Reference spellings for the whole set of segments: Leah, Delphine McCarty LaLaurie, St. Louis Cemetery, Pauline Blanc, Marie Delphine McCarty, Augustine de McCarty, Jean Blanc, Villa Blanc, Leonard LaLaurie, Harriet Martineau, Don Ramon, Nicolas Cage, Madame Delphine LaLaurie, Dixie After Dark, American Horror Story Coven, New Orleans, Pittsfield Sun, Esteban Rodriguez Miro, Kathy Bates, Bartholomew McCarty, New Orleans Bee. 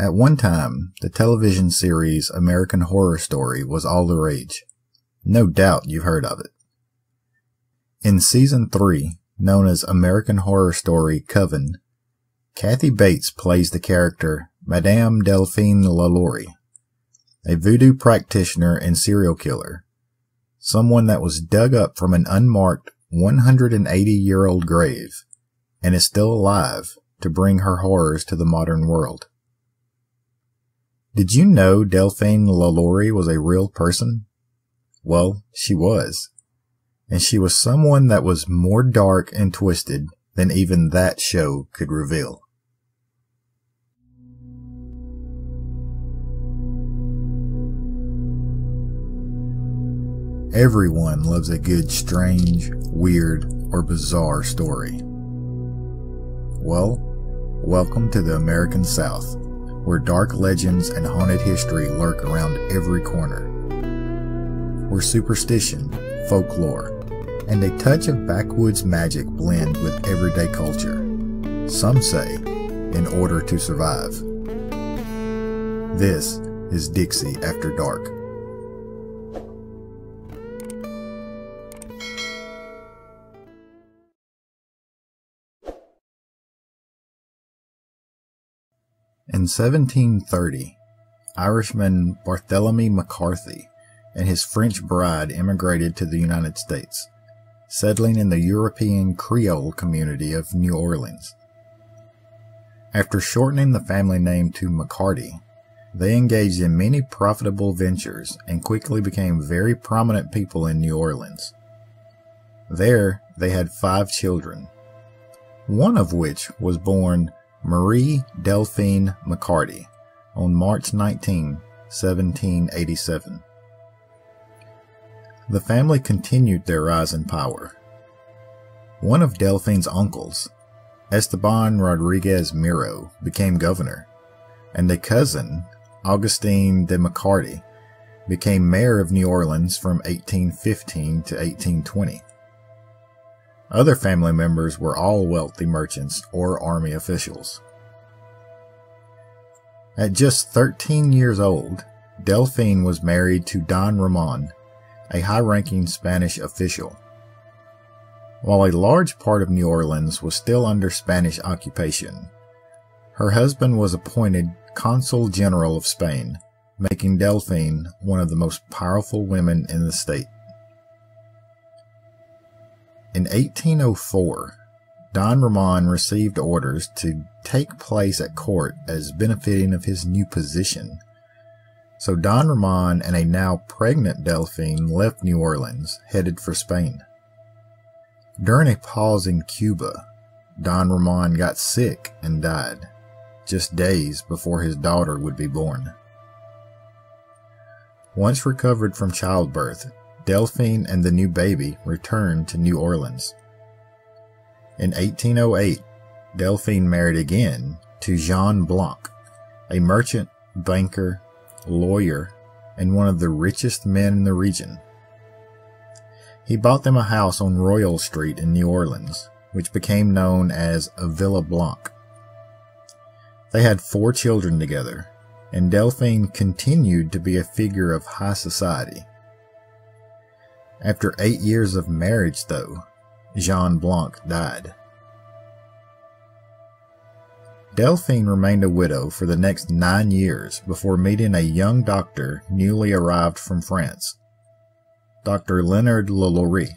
At one time, the television series American Horror Story was all the rage. No doubt you've heard of it. In Season 3, known as American Horror Story Coven, Kathy Bates plays the character Madame Delphine LaLaurie, a voodoo practitioner and serial killer, someone that was dug up from an unmarked 180-year-old grave and is still alive to bring her horrors to the modern world. Did you know Delphine LaLaurie was a real person? Well, she was. And she was someone that was more dark and twisted than even that show could reveal. Everyone loves a good strange, weird, or bizarre story. Well, welcome to the American South, where dark legends and haunted history lurk around every corner, where superstition, folklore, and a touch of backwoods magic blend with everyday culture, some say, in order to survive. This is Dixie After Dark. In 1730, Irishman Bartholomew McCarty and his French bride emigrated to the United States, settling in the European Creole community of New Orleans. After shortening the family name to McCarty, they engaged in many profitable ventures and quickly became very prominent people in New Orleans. There, they had 5 children, one of which was born Marie Delphine McCarty on March 19, 1787. The family continued their rise in power. One of Delphine's uncles, Esteban Rodriguez Miro, became governor, and a cousin, Augustine de McCarty, became mayor of New Orleans from 1815 to 1820. Other family members were all wealthy merchants or army officials. At just 13 years old, Delphine was married to Don Ramon, a high-ranking Spanish official. While a large part of New Orleans was still under Spanish occupation, her husband was appointed Consul General of Spain, making Delphine one of the most powerful women in the state. In 1804, Don Ramon received orders to take place at court as benefiting of his new position. So Don Ramon and a now pregnant Delphine left New Orleans, headed for Spain. During a pause in Cuba, Don Ramon got sick and died, just days before his daughter would be born. Once recovered from childbirth, Delphine and the new baby returned to New Orleans. In 1808, Delphine married again to Jean Blanc, a merchant, banker, lawyer, and one of the richest men in the region. He bought them a house on Royal Street in New Orleans, which became known as Villa Blanc. They had 4 children together, and Delphine continued to be a figure of high society. After 8 years of marriage, though, Jean Blanc died. Delphine remained a widow for the next 9 years before meeting a young doctor newly arrived from France, Dr. Leonard LaLaurie.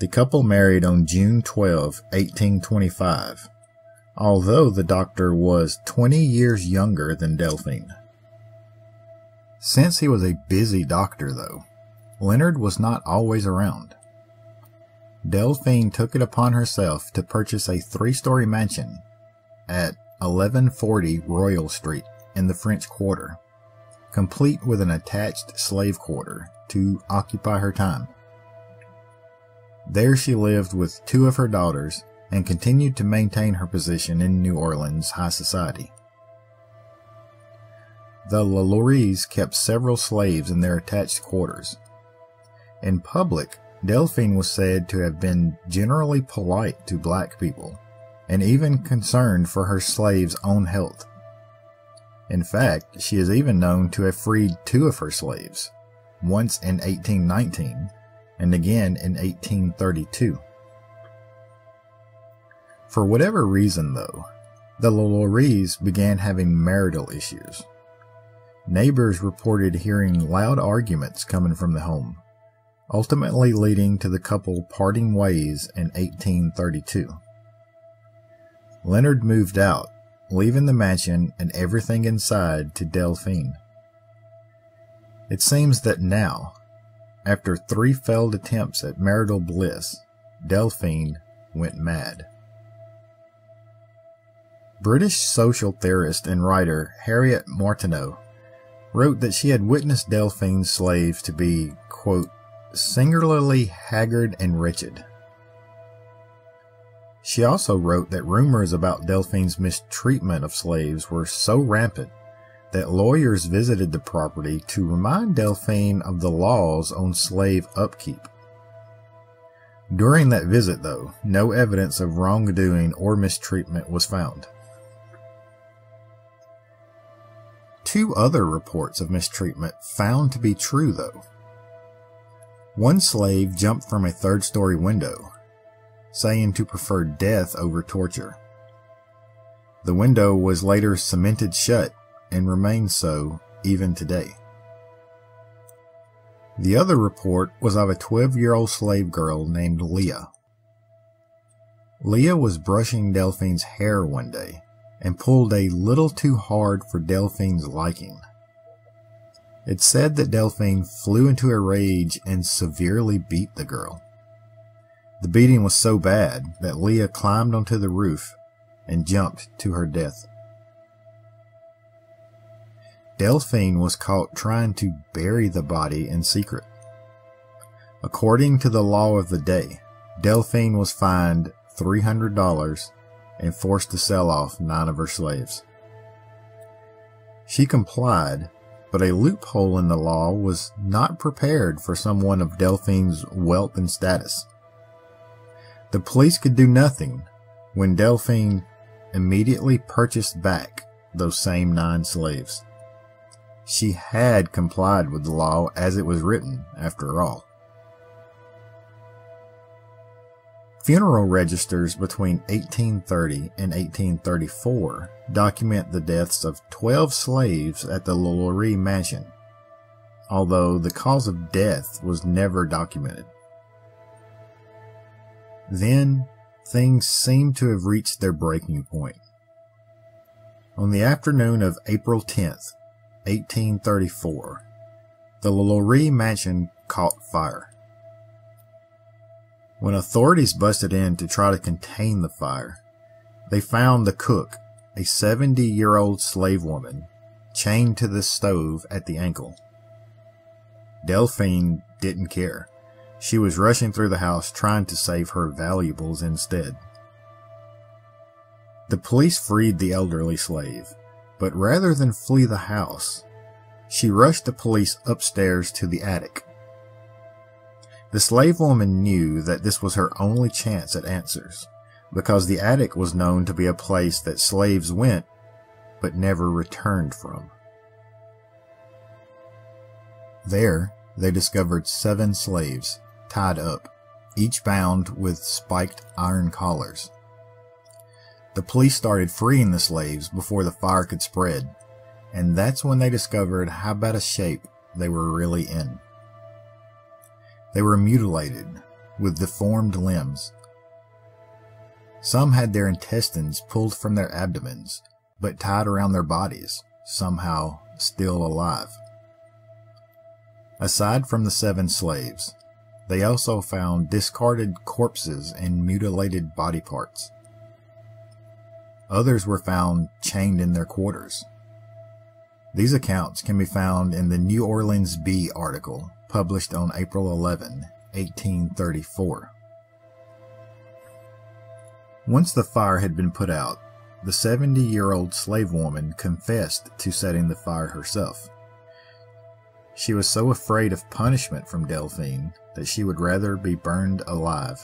The couple married on June 12, 1825, although the doctor was 20 years younger than Delphine. Since he was a busy doctor, though, Leonard was not always around. Delphine took it upon herself to purchase a 3-story mansion at 1140 Royal Street in the French Quarter, complete with an attached slave quarter to occupy her time. There she lived with 2 of her daughters and continued to maintain her position in New Orleans high society. The LaLauries kept several slaves in their attached quarters. In public, Delphine was said to have been generally polite to black people, and even concerned for her slaves' own health, In fact, she is even known to have freed two of her slaves, once in 1819 and again in 1832. For whatever reason, though, the LaLauries began having marital issues. Neighbors reported hearing loud arguments coming from the home, ultimately leading to the couple parting ways in 1832. Leonard moved out, leaving the mansion and everything inside to Delphine. It seems that now, after three failed attempts at marital bliss, Delphine went mad. British social theorist and writer Harriet Martineau wrote that she had witnessed Delphine's slaves to be, quote, singularly haggard and wretched. She also wrote that rumors about Delphine's mistreatment of slaves were so rampant that lawyers visited the property to remind Delphine of the laws on slave upkeep. During that visit, though, no evidence of wrongdoing or mistreatment was found. Two other reports of mistreatment found to be true, though. One slave jumped from a third-story window, saying to prefer death over torture. The window was later cemented shut and remains so even today. The other report was of a 12-year-old slave girl named Leah. Leah was brushing Delphine's hair one day and pulled a little too hard for Delphine's liking. It's said that Delphine flew into a rage and severely beat the girl. The beating was so bad that Leah climbed onto the roof and jumped to her death. Delphine was caught trying to bury the body in secret. According to the law of the day, Delphine was fined $300 and forced to sell off 9 of her slaves. She complied, but a loophole in the law was not prepared for someone of Delphine's wealth and status. The police could do nothing when Delphine immediately purchased back those same 9 slaves. She had complied with the law as it was written, after all. Funeral registers between 1830 and 1834 document the deaths of 12 slaves at the LaLaurie mansion, although the cause of death was never documented. Then, things seemed to have reached their breaking point. On the afternoon of April 10th, 1834, the LaLaurie mansion caught fire. When authorities busted in to try to contain the fire, they found the cook, a 70-year-old slave woman, chained to the stove at the ankle. Delphine didn't care. She was rushing through the house trying to save her valuables instead. The police freed the elderly slave, but rather than flee the house, she rushed the police upstairs to the attic. The slave woman knew that this was her only chance at answers, because the attic was known to be a place that slaves went, but never returned from. There, they discovered 7 slaves, tied up, each bound with spiked iron collars. The police started freeing the slaves before the fire could spread, and that's when they discovered how bad a shape they were really in. They were mutilated, with deformed limbs. Some had their intestines pulled from their abdomens, but tied around their bodies, somehow still alive. Aside from the 7 slaves, they also found discarded corpses and mutilated body parts. Others were found chained in their quarters. These accounts can be found in the New Orleans Bee article, published on April 11, 1834. Once the fire had been put out, the 70-year-old slave woman confessed to setting the fire herself. She was so afraid of punishment from Delphine that she would rather be burned alive.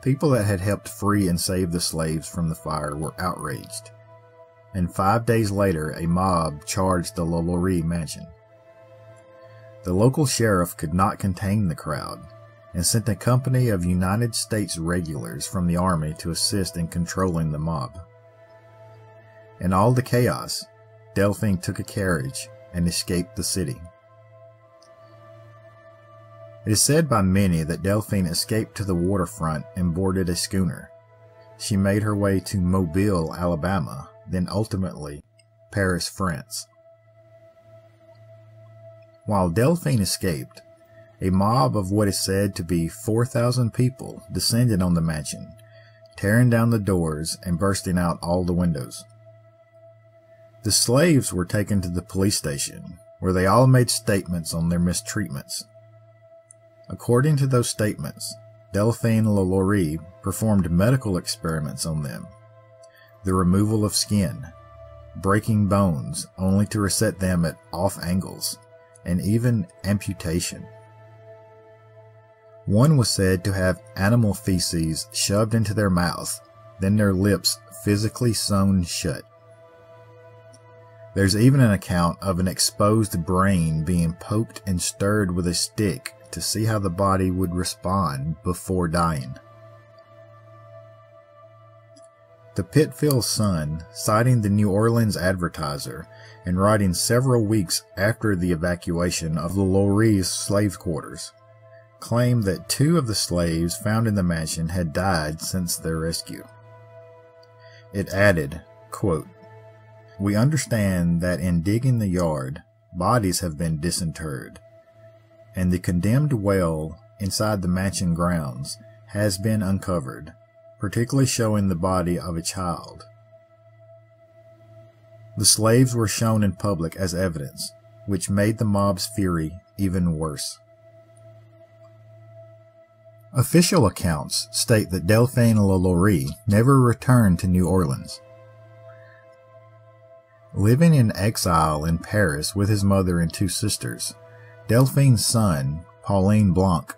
People that had helped free and save the slaves from the fire were outraged, and 5 days later a mob charged the LaLaurie mansion. The local sheriff could not contain the crowd and sent a company of United States regulars from the army to assist in controlling the mob. In all the chaos, Delphine took a carriage and escaped the city. It is said by many that Delphine escaped to the waterfront and boarded a schooner. She made her way to Mobile, Alabama, then ultimately Paris, France. While Delphine escaped, a mob of what is said to be 4,000 people descended on the mansion, tearing down the doors and bursting out all the windows. The slaves were taken to the police station, where they all made statements on their mistreatments. According to those statements, Delphine LaLaurie performed medical experiments on them, the removal of skin, breaking bones only to reset them at off angles, and even amputation. One was said to have animal feces shoved into their mouth, then their lips physically sewn shut. There's even an account of an exposed brain being poked and stirred with a stick to see how the body would respond before dying. The Pittsfield Sun, citing the New Orleans Advertiser and writing several weeks after the evacuation of LaLaurie's slave quarters, claimed that 2 of the slaves found in the mansion had died since their rescue. It added, quote, "We understand that in digging the yard, bodies have been disinterred, and the condemned well inside the mansion grounds has been uncovered, particularly showing the body of a child." The slaves were shown in public as evidence, which made the mob's fury even worse. Official accounts state that Delphine LaLaurie never returned to New Orleans. Living in exile in Paris with his mother and 2 sisters, Delphine's son, Pauline Blanc,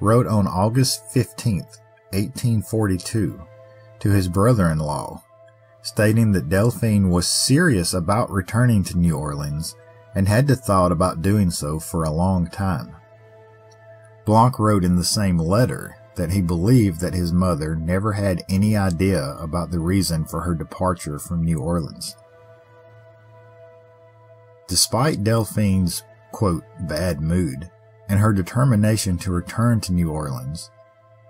wrote on August 15, 1842, to his brother-in-law, stating that Delphine was serious about returning to New Orleans and had thought about doing so for a long time. Blanc wrote in the same letter that he believed that his mother never had any idea about the reason for her departure from New Orleans. Despite Delphine's, quote, bad mood and her determination to return to New Orleans,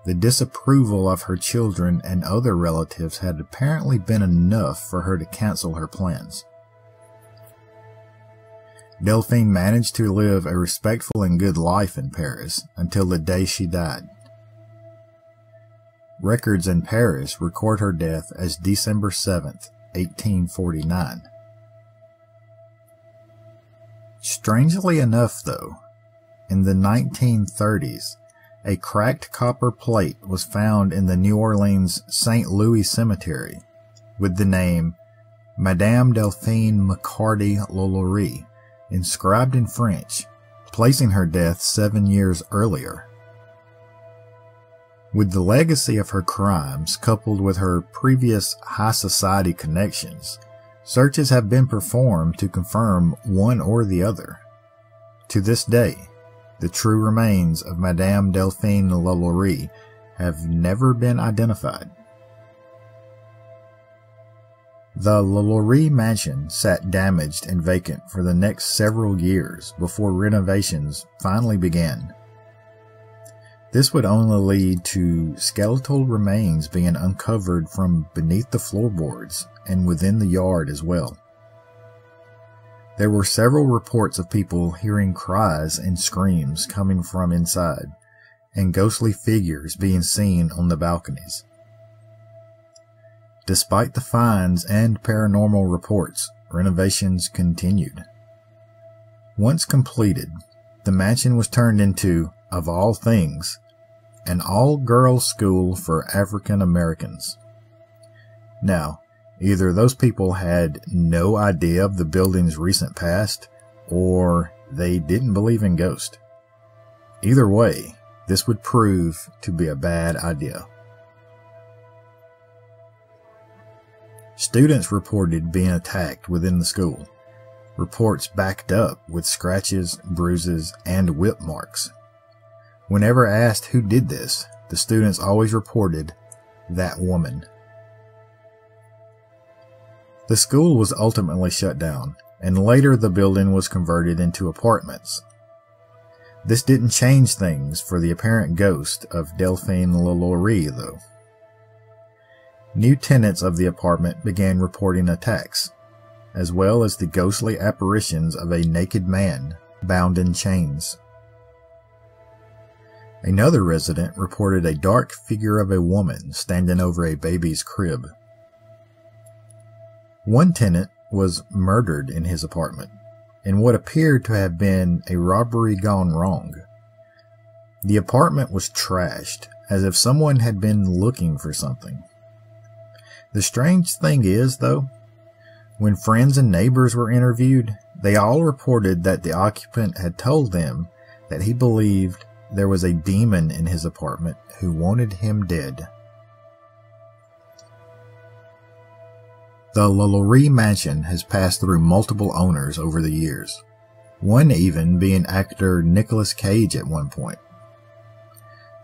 the disapproval of her children and other relatives had apparently been enough for her to cancel her plans. Delphine managed to live a respectful and good life in Paris until the day she died. Records in Paris record her death as December 7, 1849. Strangely enough, though, in the 1930s, a cracked copper plate was found in the New Orleans St. Louis Cemetery with the name Madame Delphine McCarty LaLaurie inscribed in French, placing her death 7 years earlier. With the legacy of her crimes coupled with her previous high society connections, searches have been performed to confirm one or the other. To this day, the true remains of Madame Delphine LaLaurie have never been identified. The LaLaurie mansion sat damaged and vacant for the next several years before renovations finally began. This would only lead to skeletal remains being uncovered from beneath the floorboards and within the yard as well. There were several reports of people hearing cries and screams coming from inside, and ghostly figures being seen on the balconies. Despite the fines and paranormal reports, renovations continued. Once completed, the mansion was turned into, of all things, an all-girls school for African Americans. Now, either those people had no idea of the building's recent past, or they didn't believe in ghosts. Either way, this would prove to be a bad idea. Students reported being attacked within the school. Reports backed up with scratches, bruises, and whip marks. Whenever asked who did this, the students always reported that woman. The school was ultimately shut down, and later the building was converted into apartments. This didn't change things for the apparent ghost of Delphine LaLaurie, though. New tenants of the apartment began reporting attacks, as well as the ghostly apparitions of a naked man bound in chains. Another resident reported a dark figure of a woman standing over a baby's crib. One tenant was murdered in his apartment, in what appeared to have been a robbery gone wrong. The apartment was trashed, as if someone had been looking for something. The strange thing is, though, when friends and neighbors were interviewed, they all reported that the occupant had told them that he believed there was a demon in his apartment who wanted him dead. The LaLaurie mansion has passed through multiple owners over the years, one even being actor Nicolas Cage at one point.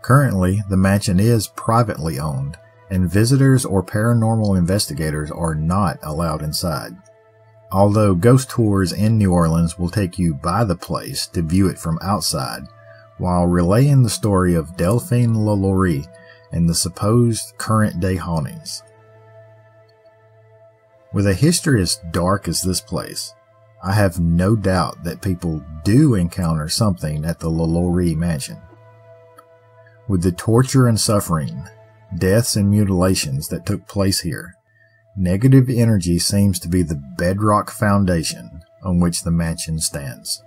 Currently, the mansion is privately owned, and visitors or paranormal investigators are not allowed inside, although ghost tours in New Orleans will take you by the place to view it from outside, while relaying the story of Delphine LaLaurie and the supposed current-day hauntings. With a history as dark as this place, I have no doubt that people do encounter something at the LaLaurie mansion. With the torture and suffering, deaths and mutilations that took place here, negative energy seems to be the bedrock foundation on which the mansion stands.